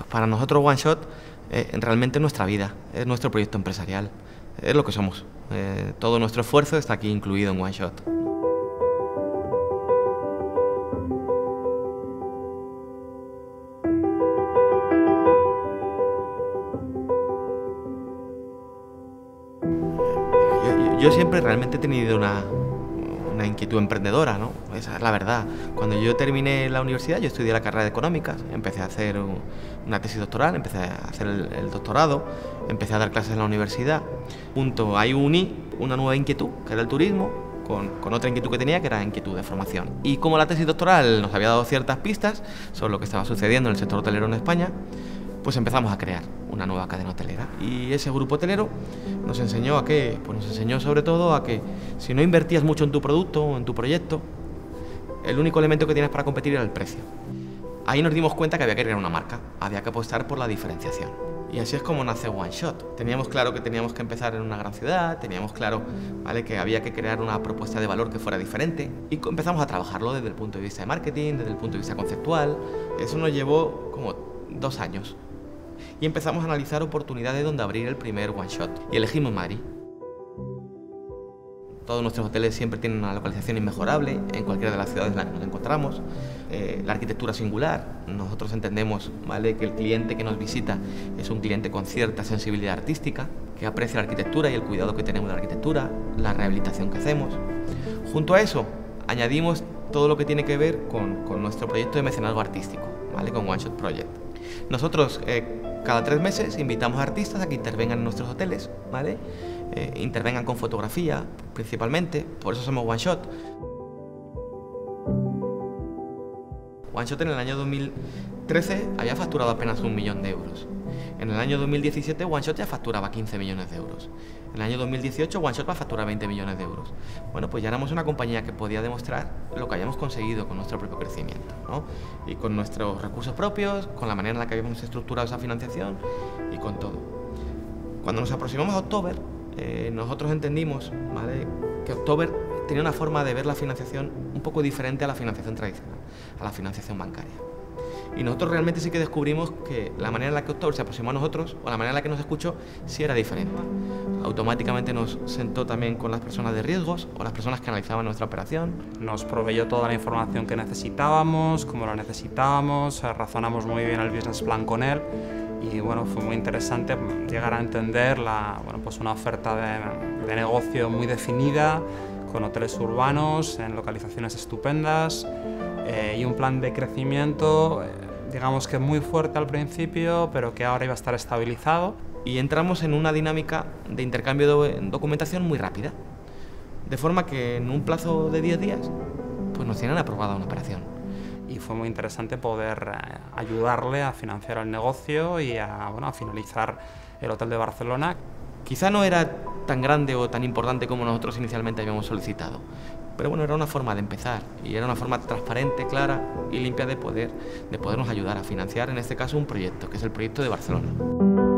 Pues para nosotros OneShot realmente es nuestra vida, es nuestro proyecto empresarial, es lo que somos. Todo nuestro esfuerzo está aquí incluido en OneShot. Yo siempre realmente he tenido una inquietud emprendedora, ¿no? Esa es la verdad. Cuando yo terminé la universidad, yo estudié la carrera de Económicas, empecé a hacer una tesis doctoral, empecé a hacer el doctorado, empecé a dar clases en la universidad. Junto ahí uní una nueva inquietud, que era el turismo, con otra inquietud que tenía, que era inquietud de formación. Y como la tesis doctoral nos había dado ciertas pistas sobre lo que estaba sucediendo en el sector hotelero en España, pues empezamos a crear una nueva cadena hotelera. Y ese grupo hotelero nos enseñó a que, pues nos enseñó sobre todo a que si no invertías mucho en tu producto o en tu proyecto, el único elemento que tienes para competir era el precio. Ahí nos dimos cuenta que había que crear una marca, había que apostar por la diferenciación. Y así es como nace OneShot. Teníamos claro que teníamos que empezar en una gran ciudad, teníamos claro, ¿vale?, que había que crear una propuesta de valor que fuera diferente, y empezamos a trabajarlo desde el punto de vista de marketing, desde el punto de vista conceptual. Eso nos llevó como 2 años. Y empezamos a analizar oportunidades donde abrir el primer OneShot. Y elegimos Madrid. Todos nuestros hoteles siempre tienen una localización inmejorable, en cualquiera de las ciudades en las que nos encontramos. La arquitectura singular. Nosotros entendemos, ¿vale?, que el cliente que nos visita es un cliente con cierta sensibilidad artística, que aprecia la arquitectura y el cuidado que tenemos de la arquitectura, la rehabilitación que hacemos. Junto a eso, añadimos todo lo que tiene que ver con nuestro proyecto de mecenazgo artístico, ¿vale?, con OneShot Project. Nosotros, cada 3 meses invitamos a artistas a que intervengan en nuestros hoteles, ¿vale? Intervengan con fotografía, principalmente, por eso somos OneShot. OneShot en el año 2013 había facturado apenas 1 millón de euros. En el año 2017 OneShot ya facturaba 15 millones de euros. En el año 2018 OneShot va a facturar 20 millones de euros. Bueno, pues ya éramos una compañía que podía demostrar lo que habíamos conseguido con nuestro propio crecimiento, ¿no? Y con nuestros recursos propios, con la manera en la que habíamos estructurado esa financiación y con todo. Cuando nos aproximamos a October, nosotros entendimos, ¿vale?, que October tenía una forma de ver la financiación un poco diferente a la financiación tradicional, a la financiación bancaria. Y nosotros realmente sí que descubrimos que la manera en la que October se aproximó a nosotros, o la manera en la que nos escuchó, sí era diferente. Automáticamente nos sentó también con las personas de riesgos o las personas que analizaban nuestra operación. Nos proveyó toda la información que necesitábamos, cómo la necesitábamos, razonamos muy bien el business plan con él y bueno, fue muy interesante llegar a entender una oferta de negocio muy definida, con hoteles urbanos, en localizaciones estupendas, y un plan de crecimiento, digamos que muy fuerte al principio, pero que ahora iba a estar estabilizado. Y entramos en una dinámica de intercambio de documentación muy rápida, de forma que en un plazo de 10 días pues nos tienen aprobada una operación. Y fue muy interesante poder ayudarle a financiar el negocio y a finalizar el Hotel de Barcelona. Quizá no era tan grande o tan importante como nosotros inicialmente habíamos solicitado, pero bueno, era una forma de empezar y era una forma transparente, clara y limpia de podernos ayudar a financiar, en este caso, un proyecto, que es el proyecto de Barcelona.